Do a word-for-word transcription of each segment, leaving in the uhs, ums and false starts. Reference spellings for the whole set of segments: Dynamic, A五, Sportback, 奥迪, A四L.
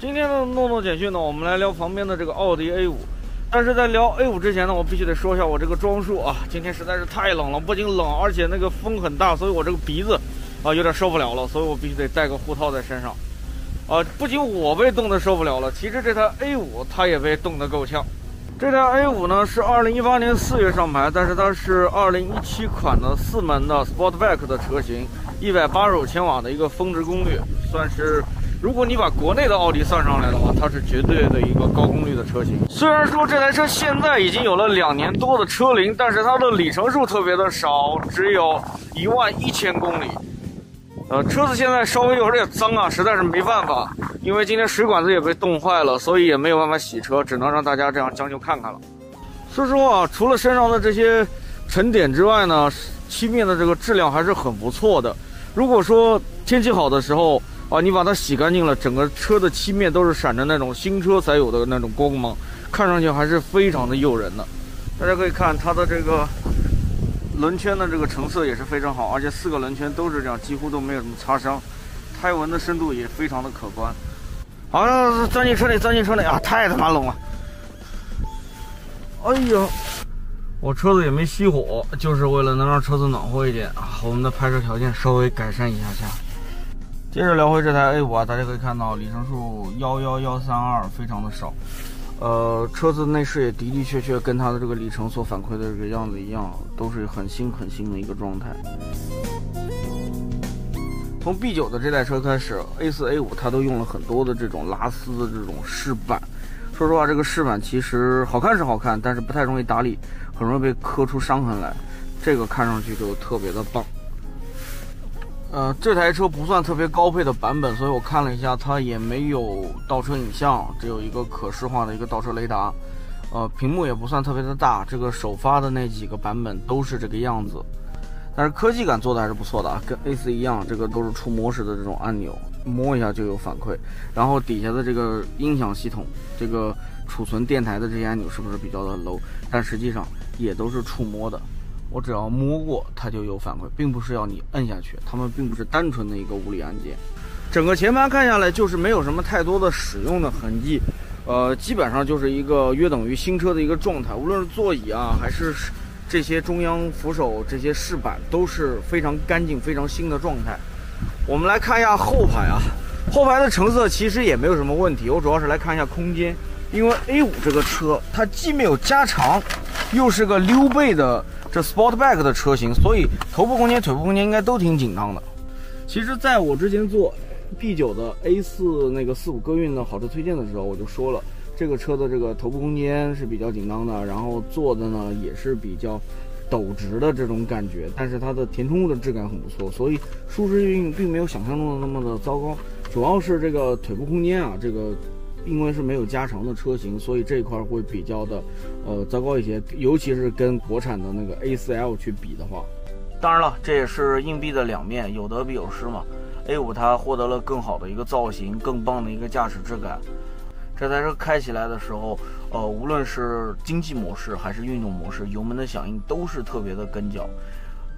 今天的诺诺简讯呢，我们来聊旁边的这个奥迪 A 五。但是在聊 A 五之前呢，我必须得说一下我这个装束啊，今天实在是太冷了，不仅冷，而且那个风很大，所以我这个鼻子啊有点受不了了，所以我必须得带个护套在身上。啊，不仅我被冻得受不了了，其实这台 A 五 它也被冻得够呛。这台 A 五 呢是二零一八年四月上牌，但是它是二零一七款的四门的 Sportback 的车型，一百八十五千瓦的一个峰值功率，算是如果你把国内的奥迪算上来的话，它是绝对的一个高功率的车型。虽然说这台车现在已经有了两年多的车龄，但是它的里程数特别的少，只有一万一千公里。呃，车子现在稍微有点脏啊，实在是没办法，因为今天水管子也被冻坏了，所以也没有办法洗车，只能让大家这样将就看看了。说实话，除了身上的这些沉点之外呢，漆面的这个质量还是很不错的。如果说天气好的时候啊，你把它洗干净了，整个车的漆面都是闪着那种新车才有的那种光芒，看上去还是非常的诱人的。大家可以看它的这个轮圈的这个成色也是非常好，而且四个轮圈都是这样，几乎都没有什么擦伤，胎纹的深度也非常的可观。好，钻进车内，钻进车内啊！太他妈冷了！哎呀，我车子也没熄火，就是为了能让车子暖和一点啊。我们的拍摄条件稍微改善一下下。接着聊回这台 A 五 啊，大家可以看到里程数一一一三二，非常的少。呃，车子内饰也的的确确跟它的这个里程所反馈的这个样子一样，都是很新很新的一个状态。从 B 九 的这台车开始 ，A 四、A 五 它都用了很多的这种拉丝的这种饰板。说实话，这个饰板其实好看是好看，但是不太容易打理，很容易被磕出伤痕来。这个看上去就特别的棒。呃，这台车不算特别高配的版本，所以我看了一下，它也没有倒车影像，只有一个可视化的一个倒车雷达，呃，屏幕也不算特别的大。这个首发的那几个版本都是这个样子，但是科技感做的还是不错的啊，跟 A 四 一样，这个都是触摸式的这种按钮，摸一下就有反馈。然后底下的这个音响系统，这个储存电台的这些按钮是不是比较的 low？ 但实际上也都是触摸的。我只要摸过它就有反馈，并不是要你摁下去，它们并不是单纯的一个物理按键。整个前盘看下来就是没有什么太多的使用的痕迹，呃，基本上就是一个约等于新车的一个状态。无论是座椅啊，还是这些中央扶手、这些饰板，都是非常干净、非常新的状态。我们来看一下后排啊，后排的成色其实也没有什么问题，我主要是来看一下空间，因为 A 五 这个车它既没有加长，又是个溜背的这 Sportback 的车型，所以头部空间、腿部空间应该都挺紧张的。其实在我之前做 B 九 的 A 四 那个四五歌韵的好车推荐的时候，我就说了，这个车的这个头部空间是比较紧张的，然后坐的呢也是比较陡直的这种感觉，但是它的填充物的质感很不错，所以舒适性并没有想象中的那么的糟糕。主要是这个腿部空间啊，这个因为是没有加长的车型，所以这一块会比较的呃糟糕一些，尤其是跟国产的那个 A 四 L 去比的话。当然了，这也是硬币的两面，有得必有失嘛。 A 五 它获得了更好的一个造型，更棒的一个驾驶质感。这台车开起来的时候，呃无论是经济模式还是运动模式，油门的响应都是特别的跟脚。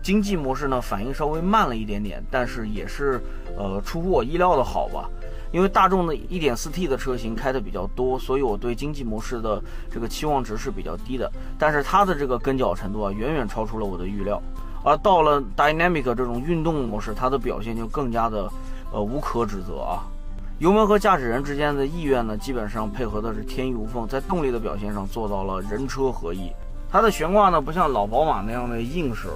经济模式呢反应稍微慢了一点点，但是也是呃出乎我意料的好吧。因为大众的 一点四 T 的车型开的比较多，所以我对经济模式的这个期望值是比较低的，但是它的这个跟脚程度啊远远超出了我的预料。而到了 Dynamic 这种运动模式，它的表现就更加的呃无可指责啊。油门和驾驶人之间的意愿呢基本上配合的是天衣无缝，在动力的表现上做到了人车合一。它的悬挂呢不像老宝马那样的硬实，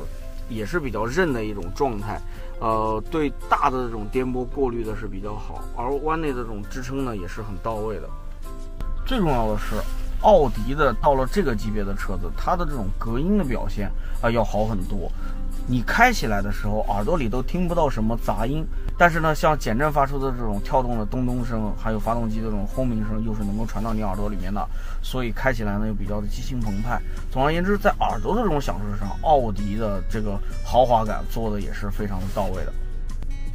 也是比较韧的一种状态，呃，对大的这种颠簸过滤的是比较好，而弯内的这种支撑呢也是很到位的。最重要的是，奥迪的到了这个级别的车子，它的这种隔音的表现啊、呃、要好很多。你开起来的时候，耳朵里都听不到什么杂音，但是呢，像减震发出的这种跳动的咚咚声，还有发动机的这种轰鸣声，又是能够传到你耳朵里面的，所以开起来呢又比较的激情澎湃。总而言之，在耳朵的这种享受上，奥迪的这个豪华感做的也是非常的到位的。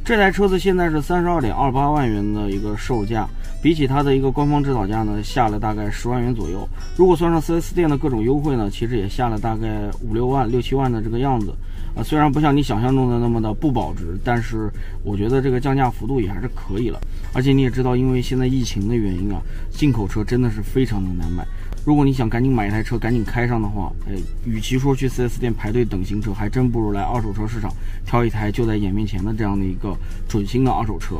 这台车子现在是 三十二点二八万元的一个售价，比起它的一个官方指导价呢，下了大概十万元左右。如果算上 四 S 店的各种优惠呢，其实也下了大概五六万、六七万的这个样子。啊，虽然不像你想象中的那么的不保值，但是我觉得这个降价幅度也还是可以了。而且你也知道，因为现在疫情的原因啊，进口车真的是非常的难买。如果你想赶紧买一台车，赶紧开上的话，哎，与其说去 四 S 店排队等新车，还真不如来二手车市场挑一台就在眼面前的这样的一个准新的二手车。